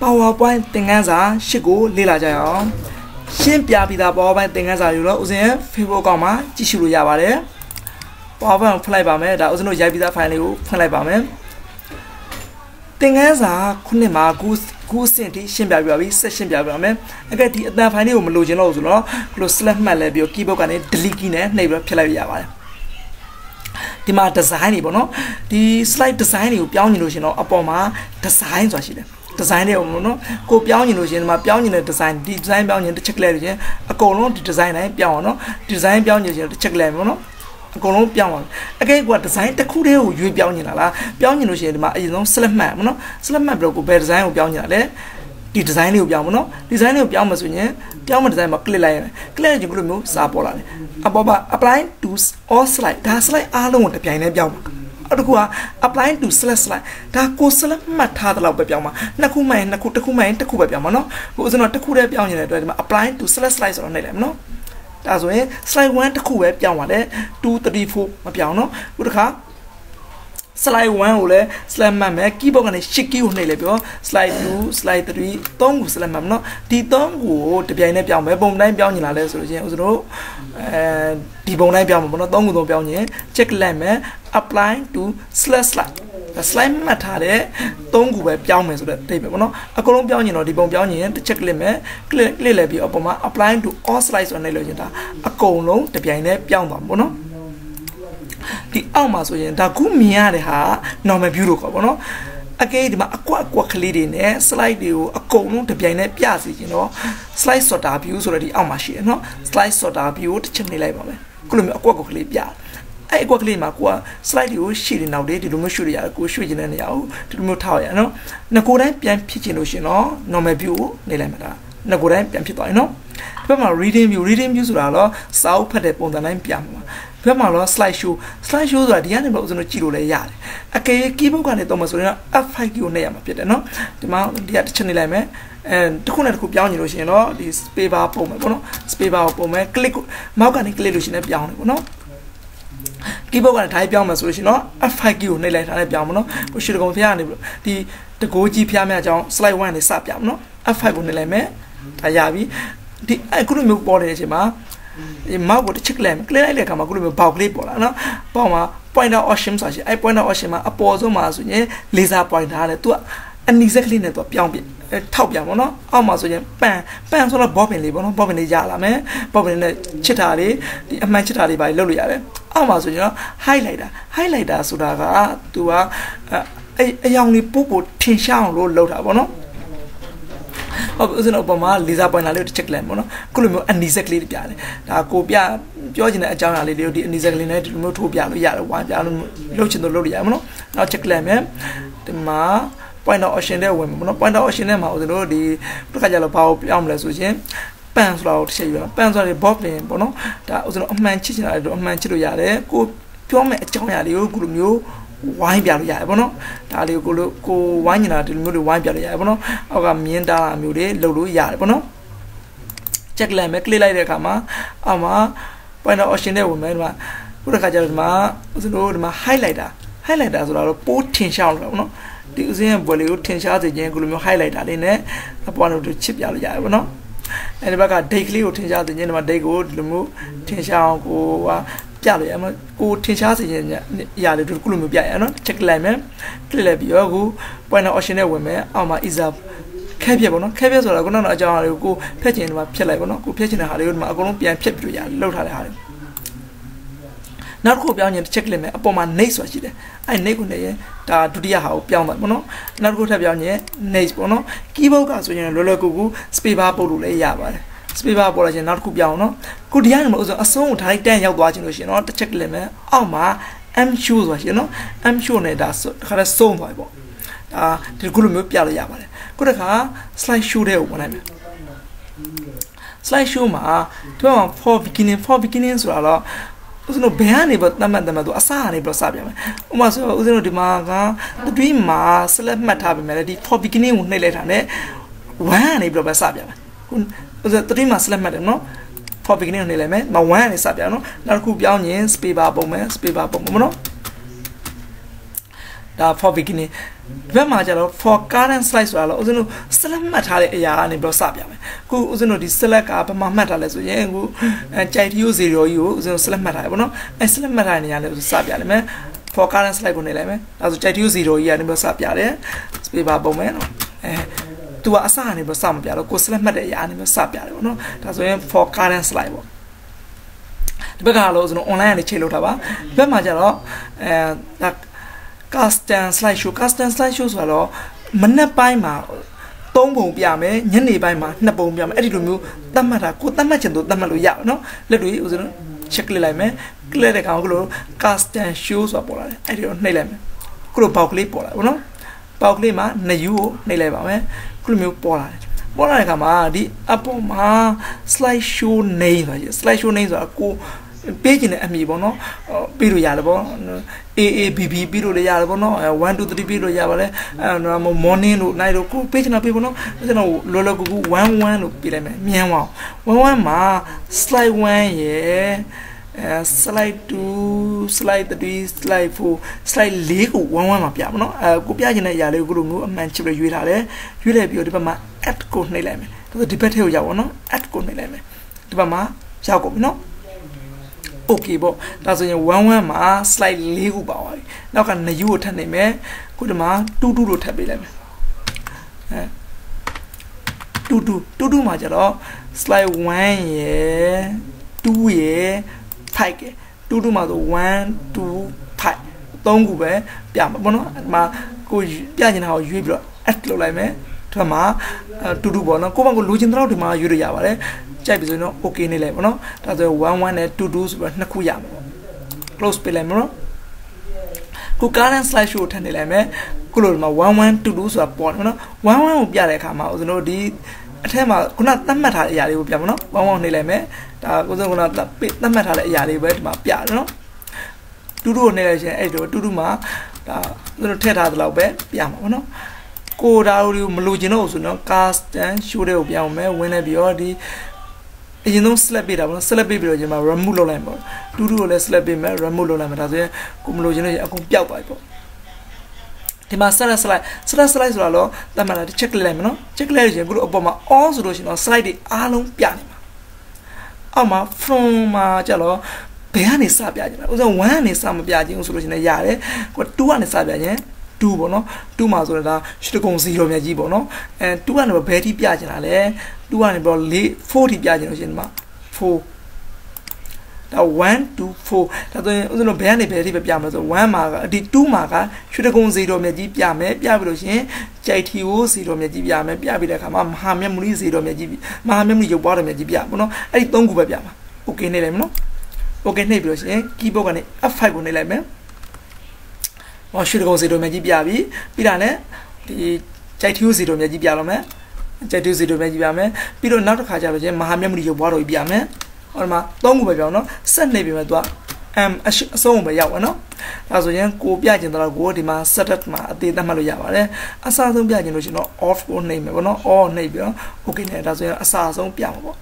PowerPoint သင်ခန်းစာ 8 ကို လေ့လာကြရအောင် ရှင်းပြပြီးသား PowerPoint သင်ခန်းစာတွေကို ဦးဇင်း Facebook ကောင်မှာ ကြည့်ရှုလို့ရပါတယ် PowerPoint ဖွင့်လိုက်ပါမယ် ဒါ ဦးဇင်းတို့ ရိုက်ပြီးသား file လေးကို ဖွင့်လိုက်ပါမယ် သင်ခန်းစာ 9 မှာ 9 စင်ထိ ရှင်းပြပြီးပါပြီ ဆက် ရှင်းပြပြီးပါမယ် အဲ့ကဲ ဒီအတန် file လေးကို မလိုချင်တော့ဘူးဆိုတော့ ဒီလို slash မှတ်လဲပြီး keyboard ကနေ delete key နဲ့ နှိပ်ပြီး ဖြတ်လိုက်ရပါတယ် ဒီမှာ design တွေပေါ့နော် ဒီ slide design တွေကို ပြောင်းနေလို့ရှင်တော့ အပေါ်မှာ design ဆိုတာရှိတယ် design တွေပေါ့နော် ကို ပြောင်းနေလို့ရှင် ဒီမှာ ပြောင်းနေတဲ့ design ဒီ design ပြောင်းနေတဲ့ တစ်ချက်လဲလို့ရှင် အကုန်လုံး ဒီ design တိုင်း ပြောင်းအောင်နော် design ပြောင်းနေလို့ရှင် တစ်ချက်လဲပေါ့နော် အကုန်လုံး ပြောင်းအောင် အကဲ ကိုက design တစ်ခုတည်းကို ရွေးပြောင်းနေတာလား ပြောင်းနေလို့ရှင် ဒီမှာ အရင်ဆုံး select မှတ်ပေါ့နော် select မှတ်ပြီးတော့ ကို ဘယ် design ကို ပြောင်းနေတာလဲ ဒီ design လေးကို ပြောင်းပေါ့နော် design လေးကို ပြောင်းမှာဆိုရင် ပြောင်းမှာ design မှာ click လိုက်ရတယ် click လိုက်ရင် ဘယ်လိုမျိုး စာပေါ်လာလဲ အပေါ်မှာ apply to all slide ဒါ slide အားလုံးကို တစ်ပြိုင်တည်း ပြောင်းပါ အဲ့တကူက apply to slash slide ဒါကို select မှတ်ထားတဲ့လောက်ပဲပြောင်းပါ နှစ်ခုမှရင် နှစ်ခု တစ်ခုမှရင် တစ်ခုပဲ ပြောင်းပါနော် ကိုဦးဇင်းတော့ တစ်ခုတည်း ပြောင်းနေတဲ့အတွက်ဒီမှာ apply to slash slide ဆိုတော့ နှိပ်လိုက်မယ်နော် ဒါဆိုရင် slide 1 တစ်ခုပဲ ပြောင်းပါတယ် 2 3 4 မပြောင်းနော် ခုတစ်ခါ slide 1 ကိုလည်း slash မှတ်မယ် keyboard ကနေ shift key ကိုနှိပ်လိုက်ပြီးတော့ slide 2 slide 3 3ကို slash မှတ်မယ်နော် ဒီ 3 ကို တစ်ပြိုင်တည်း ပြောင်းမယ် ပုံတိုင်း ပြောင်းနေလားလဲဆိုလို့ရှိရင် ဦးဇင်းတို့ ဒီ ပုံတိုင်း ပြောင်းမှာပေါ့နော် 3 ကို 3 ပြောင်းရင် check လိုက်မယ် apply to slash slide ဒါ slide မှတ်ထားတဲ့ 3 ကိုပဲ ပြောင်းမယ်ဆိုတော့တိတ်ပဲပေါ့နော် အကုန်လုံး ပြောင်းရင်တော့ ဒီ ပုံ ပြောင်းရင် တစ် check လိုက်မယ် click လိုက်ပြီး အပေါ်မှာ apply to all slide ဆိုနှိပ်လို့ရှိရင် ဒါ အကုန်လုံး တစ်ပြိုင်တည်း ပြောင်းသွားမှာပေါ့နော် ဒီအောက်မှာဆိုရင် ဒါခုမြင်ရတဲ့ဟာ normal view လို့ခေါ်ပေါ့နော် အကဲဒီမှာ အကွက်အကွက်ကလေးတွေနဲ့ slide တွေကို အကုန်လုံး တစ်ပြိုင်တည်း ပြစီခြင်းတော့ slide sorter view ဆိုတဲ့ဒီအောက်မှာရှိတယ်နော် slide sorter view ကို တစ်ချက် နှိပ်လိုက်ပါမယ် ခုလိုမျိုး အကွက်ကလေးပြ အဲ့အကွက်ကလေးမှာ ကိုက slide တွေကို ရှေ့တွေနောက်တွေ ဒီလိုမျိုး ရှုလို့ရတယ် ကို ရှုခြင်းတဲ့နေရာကို ဒီလိုမျိုး ထားရရနော် နှစ်ကိုယ်တိုင်း ပြန်ဖြစ်ခြင်းလို့ရှင်တော့ normal view ကို နှိပ်လိုက်မှာ ဒါ နှစ်ကိုယ်တိုင်း ပြန်ဖြစ်သွားရင်နော် ဒီဘက်မှာ reading viewဆိုတာကတော့ စာအုပ်ဖတ်တဲ့ပုံစံတိုင်း ပြမှာ ဒီဘက်မှာတော့ slide showဆိုတာဒီကနေပဲ ဦးဇင်းတို့ ကြည့်လို့လည်းရတယ် အကယ် keyboard ကနေ သုံးမှာဆိုရင်တော့ F5 ကို နှိပ်ရမှာဖြစ်တယ်နော် ဒီမှာ ဒီက တစ်ချက် နှိပ်လိုက်မယ် တစ်ခုနဲ့တစ်ခု ပြောင်းနေလို့ရှင်တော့ ဒီ spacebar ပုံမယ်ပေါ့နော် spacebar ကို ပုံမယ် click mouse ကနေ click လို့ရှင်လည်း ပြောင်းတယ်ပေါ့နော် keyboard ကနေထိုင်ပြောင်းမှာဆိုလို့ရှင်တော့ F5 ကိုနှိပ်လိုက်တာနဲ့ပြောင်းမှာနော် ကိုရှိတကုံဖျားကနေဒီတကိုးကြီးဖျားများအကြောင်း slide 1 နေစပြမှာနော် F5 ကိုနှိပ်လိုက်မယ် ဒါရပြီ ဒီအခုလိုမျိုးပေါ်နေတဲ့အချိန်မှာ mouse ကိုတစ်ချက်လိုက်မယ် click လိုက်တဲ့အခါမှာ ခုလိုမျိုးဘောက်ကလေးပေါ်လာနော် ဘောက်မှာ pointer option ဆိုတာရှိ အဲ့ pointer option မှာအပေါ်ဆုံးမှာဆိုရင် laser pointer နဲ့ သူက အနီးစက်ကလေးနဲ့ သူက ထောက်ပြန်ပေါ့နော် အောက်မှာဆိုရင် pan ဆိုတော့ bobbin လေးပေါ့နော် bobbin လေးရလာမယ် bobbin နဲ့ချစ်တာလေး ဒီအမှန်ချစ်တာလေးပါလေလုပ်လို့ရတယ် အောက်မှာဆိုရင်တော့ highlighter highlighter ဆိုတာက သူက အယောင်လေးပို့ထင်ရှားအောင်လို့လုပ်တာပေါ့နော် ဟုတ်ကဲ့ဦးဇင်းတို့အပေါ်မှာ laser pointer လေးကိုတစ်ချက်လိုက်ပေါ့နော် ခုလိုမျိုးအနီးစက်ကလေးတွေပြတယ် ဒါကိုပြောချင်တဲ့အကြောင်းအရာလေးတွေကိုဒီအနီးစက်ကလေးနဲ့ဒီလိုမျိုးထိုးပြလို့ရတယ် ဝိုင်းပြလို့လုပ်ချင်တော့လုပ်လို့ရတယ်ပေါ့နော် နောက် check လိုက်မယ် ဒီမှာ pointer option ထဲဝင်မှာပေါ့နော် pointer option ထဲမှာဦးဇင်းတို့ဒီတစ်ခါကျတော့ဘာကိုပြောင်းမလဲဆိုရင် pan ဆိုတာကိုတစ်ချက်ယူရအောင် pan ဆိုတာဒီ bobbin ပေါ့နော် ဒါဦးဇင်းတို့အမှန်ချစ်ချင်တာတွေအမှန်ချစ်လို့ရတယ် ကိုပြောမယ့်အကြောင်းအရာလေးကို ခုလိုမျိုး ဝိုင်းပြလို့ရတယ်ပေါ့နော် ဒါလေးကို ကိုဝိုင်းနေတာဒီလိုမျိုးတွေဝိုင်းပြလို့ရတယ်ပေါ့နော် အောက်ကမြင်တာမျိုးတွေလုပ်လို့ရတယ်ပေါ့နော် check လိုက်မယ် click လိုက်တဲ့အခါမှာ အောက်မှာ pointer option ထဲဝင်မယ် ဒီမှာ ခုတစ်ခါကျတော့ဒီမှာ ဦးဇင်းတို့ဒီမှာ highlighter highlighter ဆိုတာတော့ပိုထင်ရှားအောင်လုပ်တာပေါ့နော် ဒီဦးဇင်းရဲ့ဘွယ်လေးကိုထင်ရှားစေခြင်း ခုလိုမျိုး highlighter လေးနဲ့ အပေါ်ကနေချစ်ပြလို့ရတယ်ပေါ့နော် အဲ့ဒီဘက်က date လေးကိုထင်ရှားစေခြင်း ဒီမှာ date ကိုဒီလိုမျိုးထင်ရှားအောင်ကိုက ပြလို့ရမှာကိုထင်ရှားစေခြင်းအရာတွေဒီလိုမျိုးပြရရနော် check လိုက်မယ် click လိုက်ပြီးတော့ကို pointer option ထဲဝင်မယ် အောက်မှာ isa ခက်ပြပေါ့နော် ခက်ပြဆိုတာကတော့အကြောင်းအရာတွေကိုဖြတ်ခြင်းဒီမှာဖြတ်လိုက်ပေါ့နော် ကိုဖြတ်ခြင်းတဲ့ဟာတွေကိုဒီမှာအကုန်လုံးပြန်ဖြတ်ပြီးတော့ရလောက်ထားတဲ့ဟာတွေ နောက်တစ်ခုပြောင်းရင် check လိုက်မယ် အပေါ်မှာ next ဆိုတာရှိတယ် အဲ့ next ကိုနှိပ်ရင်ဒါဒုတိယဟာကိုပြောင်းသွားပေါ့နော် နောက်တစ်ခုထပ်ပြောင်းရင် next ပေါ့နော် keyboard ကဆိုရင်လောလောကူကူ spacebar ပုတ်လို့လည်းရပါတယ် spacebar ပေါ်လာခြင်းနောက်တစ်ခုပြောင်းနော် ကိုဒီကနေမှအဆုံးကို direct တန်းရောက်သွားခြင်းလို့ရှင်နော် တစ်ချက် click လိုက်မယ် အောက်မှာ m show ဆိုတာရှိတယ်နော် m show နဲ့ဒါဆိုတစ်ခါတည်းဆုံးသွားပြီပေါ့ ဒါဒီလိုမျိုးပြလို့ရပါတယ် ခုတစ်ခါ slide show ထဲကိုဝင်လိုက်မယ် slide show မှာဒီမှာ for beginning ဆိုတာတော့ ဦးဇင်းတို့ဘယ်ကနေပေါ့တတ်မှတ်သူအစကနေပေါ့စပြမယ် ဥပမာဆိုဦးဇင်းတို့ဒီမှာက 3 မှာ select မှတ်ထားပြီမယ်လေဒီ for beginning ကိုနှိပ်လိုက်တာနဲ့ 1 ကနေပေါ့စပြမယ် ဦးဇင်း 3 မှာ select မှတ်တယ်နော် for beginning ကိုနှိပ်လိုက်မယ် ဒီမှာ 1 ကနေစပြနော် နောက်တစ်ခုပြောင်းရင် spacebar ပုံမယ် spacebar ပုံမယ်နော် ဒီ for beginning. When for current slice, well, select Who select up and chat you zero you, select for current slide as chat you zero to assign some select for current slide. Because online the custom slideshows are manapima, tombo yame, yeni bima, nabom yam, editum, damata, kutamachin, damaluya, no, lady, usun, checklime, cleric anglo, custom shoes or polar, edion, nelem, cru paukli polar, no, pauklima, neyu, neleva, clumu polar. Polar kama, the apoma, slideshow names, are cool. Page in Amibono, Biru Yalabo, AABB, Biru Yalbono, 1 2 3 Biru Yavale, and morning, night, page in a people, Lologu, 1 1 Pirame, Miawa, 1 1 ma, slide 1, yeah, slide 2, slide 3, slide 4, slide Lego, 1 1 of Yamno, Gupiagina Yalu Guru, Manchura Yurale, Yule Biodipama at Cornelame, to the debate Yawano at Cornelame, Dibama, Jacobino. Okay, but that's when one ma slightly boy. Now can you tell me? Could ma do tabulum? To do major slide 1 year, 2 year, 5 year, to do mother 1 2 5. Don't go where ma could how you brought at Lolame to ma to do bono. Come on, losing round to ma you yavare. Okay, no, that's 1 1 at 2 2s, but Nakuyam. Close Pelemro Kukaran slash shoot and eleme, Kulma 1 1 2 2s are born. 1 1 Yareka, no deed. Atema could not the matter Yari Piano, 1 1 eleme, that was not the matter Yari, but my piano. To do negation, Edo, to do ma, the Teta Laube, Piano. Code out you Maluginos, no cast and shoot of Yame whenever you are the. You know, slap it up, slap it, Ramulo Lambo. To do less slap him, Ramulo Lamada, Cumulogeno, a compia pipe. Timasara slide, slice Rallo, the man check lemon, check legend, good Obama, all solution or slide the alum piano. Ama from Jello, Piani Sabian, one is some Biagin solution a yare, but 2 1 is Sabian, 2 bono, 2 Mazurada, Shukonsio Yajibono, and 2 1 of Betty Biagin. 240 Biagino, 4. Now 1 2 4. That's no bandy berry pajamas, 1 marker, the 2 marker, should have gone 0 mediame, Biabrosin, JTO, 0 mediame, Biabidakam, Hamemri, 0 medibi, Mahamemri, your water medibiabono, I don't go by. Okay, Nelemo. Okay, neighbors, eh? Keep on a 5 on 11. Or should have gone 0 mediabi, Pirane, the JTO, 0 mediame. Jadi zero mediame, Piro Narkaja, Mahamri, your water biame, or ma Tongo Bajano, San Nebima, a song by Yawano, as a young Copiajan Godima, Satatma, the Damalayavare, a Sazon Biagino, off or name, or neighbor, okay, as a Sazon Piamo.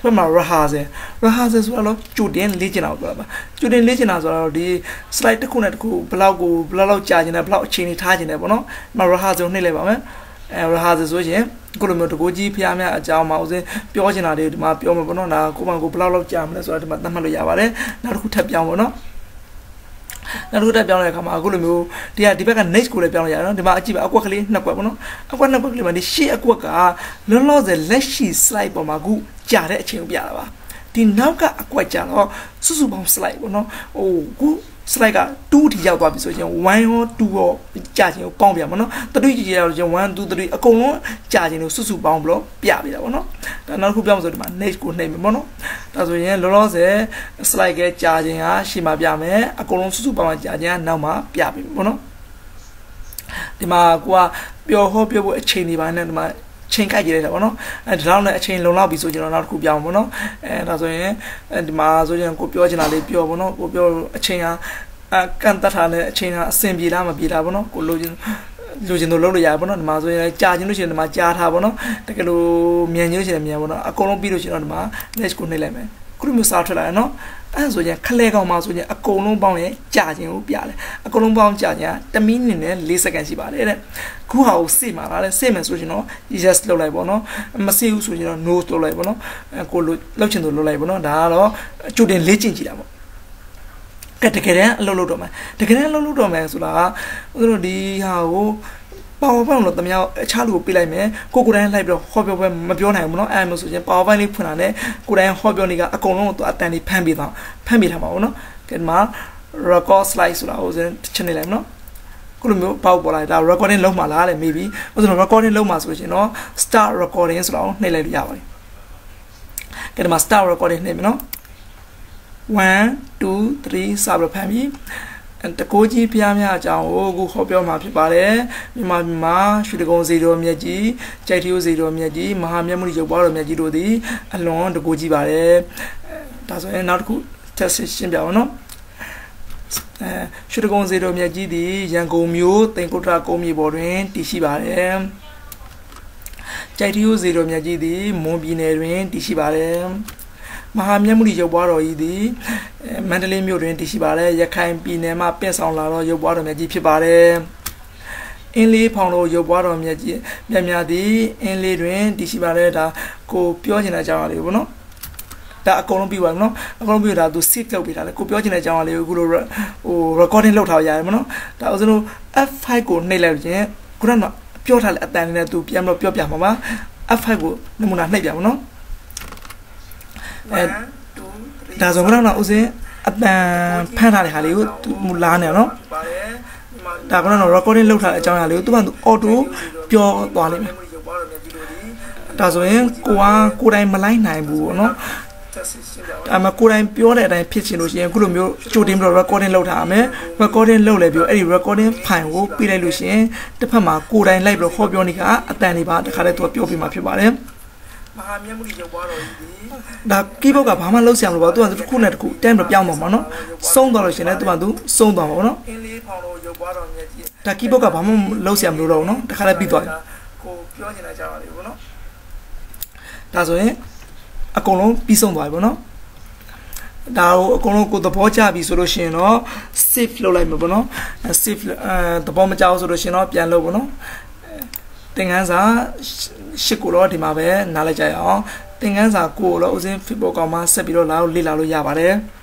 From my Rahaze as well, Judean Legion of Glava. Judean Legion as well, the slight Kunaku, Blago, Blalo Charging, a Block Chini Tajin Ebono, Marahazo Nilevame. Has a Guru to Goji, Piamia, Jamause, Piogina, Piomabona, Kumango, Blau Jamless, or Matamalu Yavare, Naruta Piamono, Naruta Pianakama, Guru, they are Debaka Nescula Piano, the Machi, Aquacli, Napono, Aquanapolimani, she aquaca, Lolo the Leshi slide on Magu, Jarachin Biava. Tinauka Aquajano, Susubom slide, oh, good. Slaga 2 1 or 2 or charging of Pombiamano, the 3 1 2 3 a colon, charging of Susu Bomblo, Piaviano, the Nakubiams of my nature name mono, that's when Lorose, Slagate charging, Shima Biame, a colon Susu Bamajaja, Nama, Piavi mono. The Magua, your hope you will chain divine and my chain Kajiano, and round a chain Lonabiso, Nakubiamono, and as and Mazojan Copiogena, Piobono, Copio, a chain, a cantata, a chain, a Sembi Lama Bilabono, Collusion, Lucian Loriabono, Mazoja, Charging Lucian, Majar Habono, Tacalo, Mianusian, Miabono, a Colombian, Nesco Neleme, As we are Kalegomas with a column bound charging Rupiale, a column bound charger, the meaning and least against the barrier. Kuhao Sima, same as you know, is just low labono, Maseus, you know, no to labono, and called Luchino Labono, Dalo, Chudin Lichin Gilabo. Catecare Lolodoma. The Canal Lodomasula, Rodi Hao, PowerPoint of the Mia, a child who be like me, Cocuran Library, Hobby, Mabiona, Amos, PowerPoint Punane, Kuran Hobbyonica, a colon to attend the Pambida, Pambidamano, Kedma, Rocco Slice, Chanelano, Kurumbo, Paubola, recording Lomala, maybe, was recording Lomas, which you know, star recordings round Nelly Yawi. Kedma star recording name, you know, 1, 2, 3, Sabra Pammy. And the Koji Piamia Jango, go hop your mappy barre, Mimma, should go zero miaji, Chadio zero miaji, Mahamia Mujo Baro Miajidodi, alone the Koji barre. That's not good. Test Shimbiano. Should go zero miaji, Jango mute, then go traco me boring, Tishi barre. Chadio zero miaji, Mobinarian, Tishi barre. Mahamia Mujo Baro idi. Mentally mutant Tishibare, Yakan Pinema, Penson Laro, your bottom at Gipibare. Inly Pondo, your bottom Yaji, Yamiadi, Inly Rain, Tishibareda, Co Piogina Jarlibono. That Columbia, no, a Columbia do sit the bit at Copiogina Jarli, Guru or recording Lota Yamano, that was no Afiko Nelevian, Grana Piotal at Dana to Piamlo Piamma, Afiko, Namuna Nebiano. That's all around us. At the Panali Hallyu to Mulano, Dagano recording looked at John Hallyu to want auto pure volume. That's when Kua could I malign no? I'm a could I pure and I pitch in Lucian Guru, shooting recording low time, recording low level, any recording fine wood, Pira Lucien, the Pama could I label Hobionica, a tiny bar, the Karato Piopi Mapibarem. The people of Hamalos and Roberto and the Kunet could temper Yamamano, Song Dolosina to Madu, Song Domono, the people of Hamalos and Rurono, the Harabido. That's why a colon, Pison Bibono, Dao Colon could the Pocha be Solutiono, Sif Lola Mobono, and Sif the Bombaja Solutiono, Pian Lobono. Things are Shikuro de Mabe, Nalaja, things are cool, in Fibo, Sabiro, Lila, Yavare.